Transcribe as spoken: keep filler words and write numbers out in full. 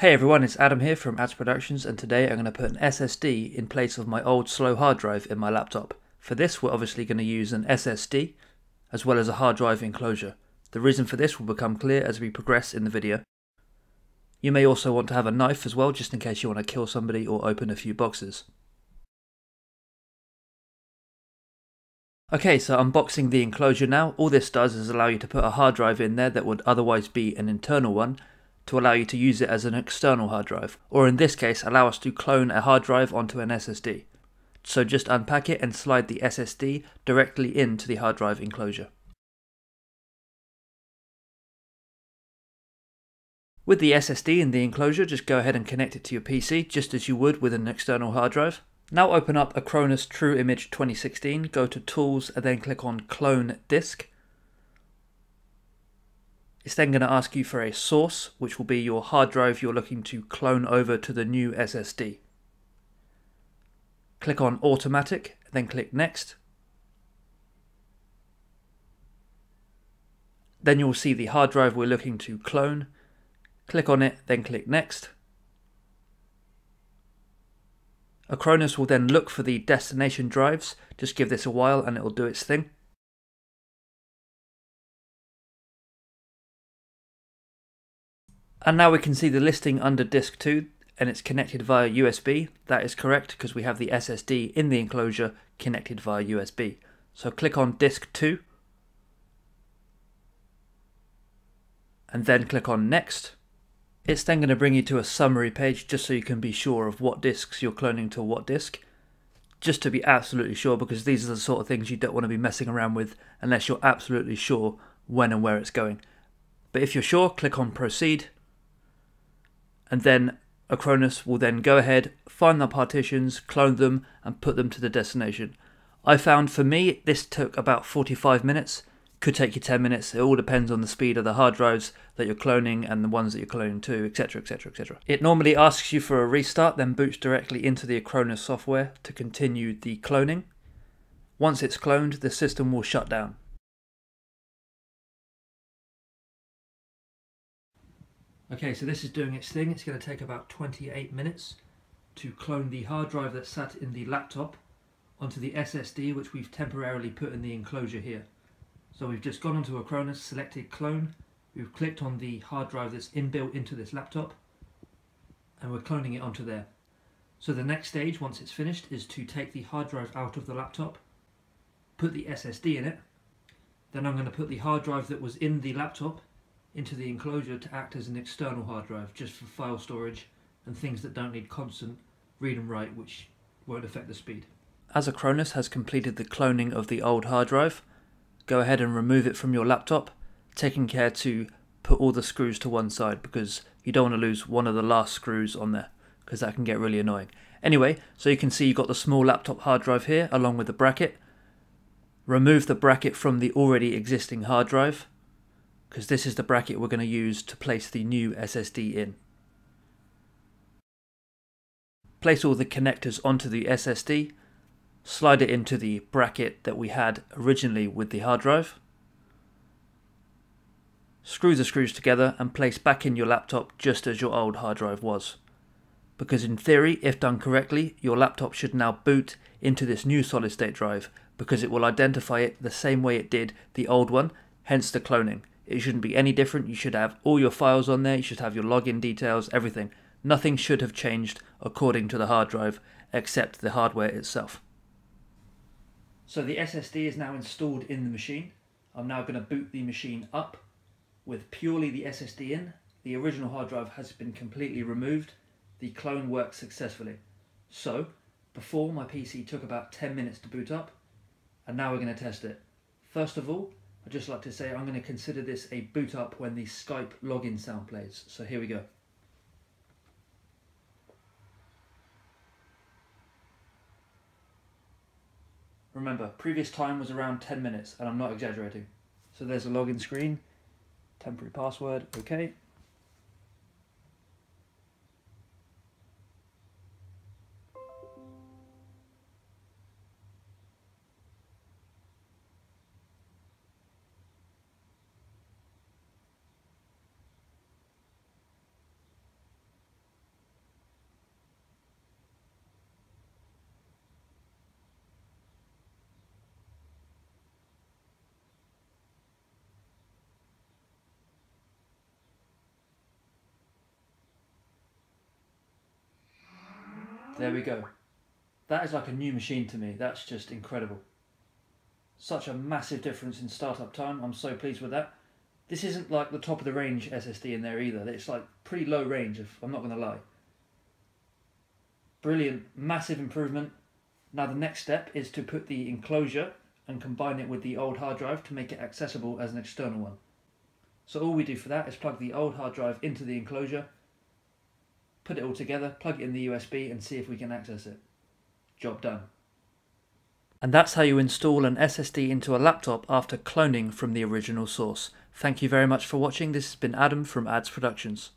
Hey everyone, it's Adam here from AdzProductions, and today I'm going to put an S S D in place of my old slow hard drive in my laptop. For this we're obviously going to use an S S D as well as a hard drive enclosure. The reason for this will become clear as we progress in the video. You may also want to have a knife as well, just in case you want to kill somebody or open a few boxes. Okay, so unboxing the enclosure now. All this does is allow you to put a hard drive in there that would otherwise be an internal one, to allow you to use it as an external hard drive, or in this case allow us to clone a hard drive onto an S S D. So just unpack it and slide the S S D directly into the hard drive enclosure. With the S S D in the enclosure, just go ahead and connect it to your P C just as you would with an external hard drive. Now open up Acronis True Image twenty sixteen, go to Tools and then click on Clone Disk. It's then going to ask you for a source, which will be your hard drive you're looking to clone over to the new S S D. Click on Automatic, then click Next. Then you'll see the hard drive we're looking to clone. Click on it, then click Next. Acronis will then look for the destination drives. Just give this a while and it'll do its thing. And now we can see the listing under disk two, and it's connected via U S B. That is correct, because we have the S S D in the enclosure connected via U S B. So click on disk two, and then click on Next. It's then going to bring you to a summary page just so you can be sure of what disks you're cloning to what disk. Just to be absolutely sure, because these are the sort of things you don't want to be messing around with unless you're absolutely sure when and where it's going. But if you're sure, click on Proceed. And then Acronis will then go ahead, find the partitions, clone them, and put them to the destination. I found for me, this took about forty-five minutes, could take you ten minutes. It all depends on the speed of the hard drives that you're cloning and the ones that you're cloning to, et cetera, et cetera, et cetera. It normally asks you for a restart, then boots directly into the Acronis software to continue the cloning. Once it's cloned, the system will shut down. Okay, so this is doing its thing. It's going to take about twenty-eight minutes to clone the hard drive that sat in the laptop onto the S S D, which we've temporarily put in the enclosure here. So we've just gone onto Acronis, selected Clone, we've clicked on the hard drive that's inbuilt into this laptop, and we're cloning it onto there. So the next stage, once it's finished, is to take the hard drive out of the laptop, put the S S D in it, then I'm going to put the hard drive that was in the laptop into the enclosure to act as an external hard drive, just for file storage and things that don't need constant read and write, which won't affect the speed. As Acronis has completed the cloning of the old hard drive, go ahead and remove it from your laptop, taking care to put all the screws to one side, because you don't want to lose one of the last screws on there, because that can get really annoying. Anyway, so you can see you've got the small laptop hard drive here along with the bracket. Remove the bracket from the already existing hard drive, because this is the bracket we're going to use to place the new S S D in. Place all the connectors onto the S S D, slide it into the bracket that we had originally with the hard drive, screw the screws together and place back in your laptop just as your old hard drive was. Because in theory, if done correctly, your laptop should now boot into this new solid state drive, because it will identify it the same way it did the old one, hence the cloning. It shouldn't be any different. You should have all your files on there, you should have your login details, everything. Nothing should have changed according to the hard drive, except the hardware itself. So the S S D is now installed in the machine. I'm now going to boot the machine up with purely the S S D in. The original hard drive has been completely removed. The clone worked successfully. So, before my P C took about ten minutes to boot up, and now we're going to test it. First of all, I'd just like to say I'm going to consider this a boot up when the Skype login sound plays. So here we go. Remember, previous time was around ten minutes, and I'm not exaggerating. So there's a login screen, temporary password, okay. There we go. That is like a new machine to me. That's just incredible. Such a massive difference in startup time. I'm so pleased with that. This isn't like the top of the range S S D in there either. It's like pretty low range, if I'm not going to lie. Brilliant, massive improvement. Now the next step is to put the enclosure and combine it with the old hard drive to make it accessible as an external one. So all we do for that is plug the old hard drive into the enclosure, put it all together, plug it in the U S B and see if we can access it. Job done. And that's how you install an S S D into a laptop after cloning from the original source. Thank you very much for watching. This has been Adam from AdzProductions.